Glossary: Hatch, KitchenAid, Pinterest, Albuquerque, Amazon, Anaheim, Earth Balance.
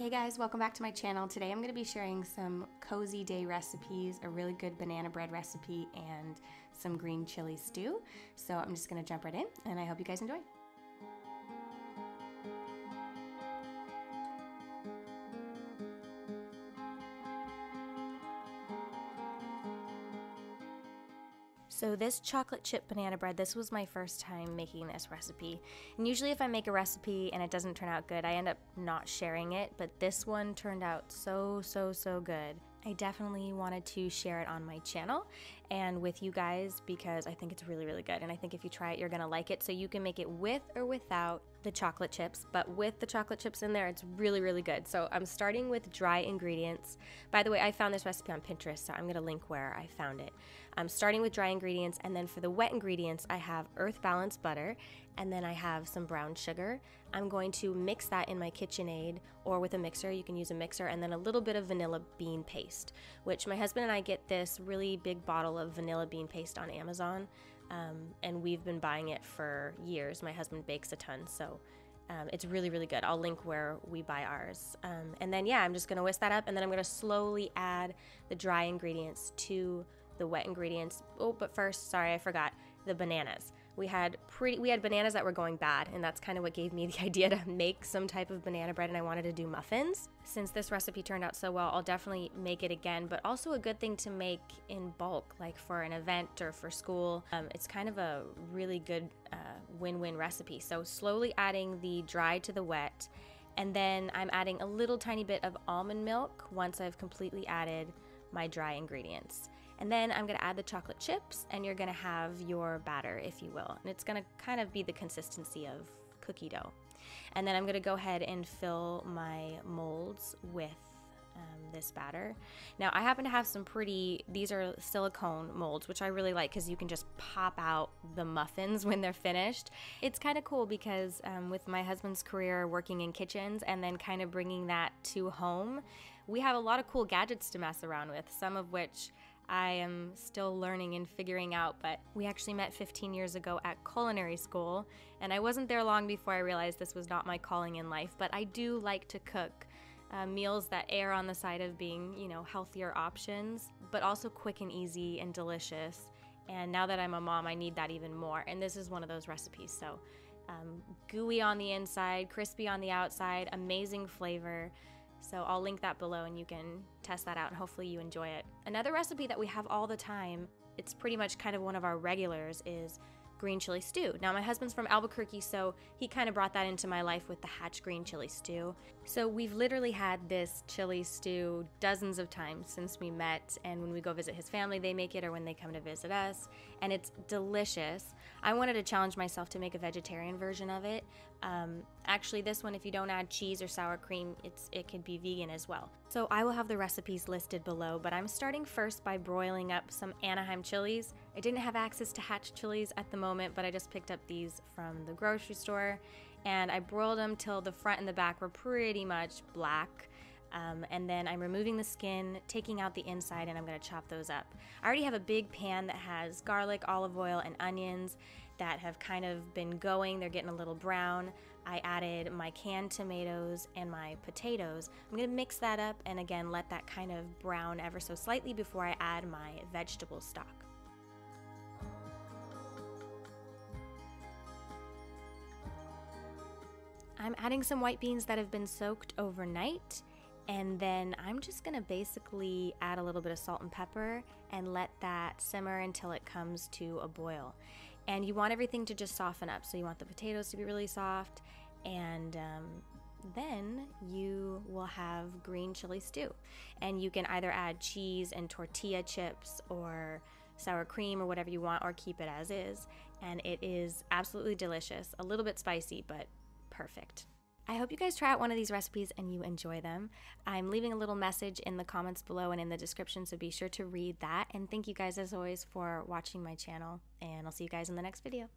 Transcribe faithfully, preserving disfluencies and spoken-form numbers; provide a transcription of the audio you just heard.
Hey guys, welcome back to my channel. Today I'm going to be sharing some cozy day recipes, a really good banana bread recipe, and some green chili stew. So I'm just going to jump right in, and I hope you guys enjoy. So this chocolate chip banana bread, this was my first time making this recipe. And usually if I make a recipe and it doesn't turn out good, I end up not sharing it, but this one turned out so, so, so good. I definitely wanted to share it on my channel and with you guys because I think it's really, really good. And I think if you try it, you're gonna like it. So you can make it with or without the chocolate chips, but with the chocolate chips in there, it's really, really good. So I'm starting with dry ingredients. By the way, I found this recipe on Pinterest, so I'm gonna link where I found it. I'm starting with dry ingredients. ingredients, and then for the wet ingredients I have Earth Balance butter, and then I have some brown sugar. I'm going to mix that in my KitchenAid or with a mixer. You can use a mixer, and then a little bit of vanilla bean paste, which my husband and I get this really big bottle of vanilla bean paste on Amazon, um, and we've been buying it for years. My husband bakes a ton, so Um, it's really, really good. I'll link where we buy ours. Um, and then, yeah, I'm just gonna whisk that up, and then I'm gonna slowly add the dry ingredients to the wet ingredients. Oh, but first, sorry, I forgot the bananas. We had pretty, we had bananas that were going bad, and that's kind of what gave me the idea to make some type of banana bread, and I wanted to do muffins. Since this recipe turned out so well, I'll definitely make it again, but also a good thing to make in bulk, like for an event or for school. Um, it's kind of a really good win-win uh, recipe. So slowly adding the dry to the wet, and then I'm adding a little tiny bit of almond milk once I've completely added my dry ingredients. And then I'm gonna add the chocolate chips, and you're gonna have your batter, if you will. And it's gonna kind of be the consistency of cookie dough. And then I'm gonna go ahead and fill my molds with um, this batter. Now I happen to have some pretty, these are silicone molds, which I really like because you can just pop out the muffins when they're finished. It's kind of cool because um, with my husband's career working in kitchens and then kind of bringing that to home, we have a lot of cool gadgets to mess around with, some of which I am still learning and figuring out, but we actually met fifteen years ago at culinary school, and I wasn't there long before I realized this was not my calling in life, but I do like to cook uh, meals that err on the side of being, you know, healthier options, but also quick and easy and delicious. And now that I'm a mom, I need that even more, and this is one of those recipes. So um, gooey on the inside, crispy on the outside, amazing flavor. So I'll link that below and you can test that out and hopefully you enjoy it. Another recipe that we have all the time, it's pretty much kind of one of our regulars, is green chili stew. Now my husband's from Albuquerque, so he kind of brought that into my life with the Hatch green chili stew. So we've literally had this chili stew dozens of times since we met, and when we go visit his family they make it, or when they come to visit us, and it's delicious. I wanted to challenge myself to make a vegetarian version of it. Um, actually this one, if you don't add cheese or sour cream, it's it could be vegan as well. So I will have the recipes listed below, but I'm starting first by broiling up some Anaheim chilies. I didn't have access to Hatch chilies at the moment Moment, but I just picked up these from the grocery store, and I broiled them till the front and the back were pretty much black, um, and then I'm removing the skin, taking out the inside, and I'm gonna chop those up. I already have a big pan that has garlic, olive oil, and onions that have kind of been going. They're getting a little brown. I added my canned tomatoes and my potatoes. I'm gonna mix that up and again let that kind of brown ever so slightly before I add my vegetable stock. I'm adding some white beans that have been soaked overnight, and then I'm just gonna basically add a little bit of salt and pepper and let that simmer until it comes to a boil. And you want everything to just soften up, so you want the potatoes to be really soft, and um, then you will have green chili stew. And you can either add cheese and tortilla chips or sour cream or whatever you want, or keep it as is, and it is absolutely delicious. A little bit spicy, but perfect. I hope you guys try out one of these recipes and you enjoy them. I'm leaving a little message in the comments below and in the description, so be sure to read that. And thank you guys as always for watching my channel, and I'll see you guys in the next video.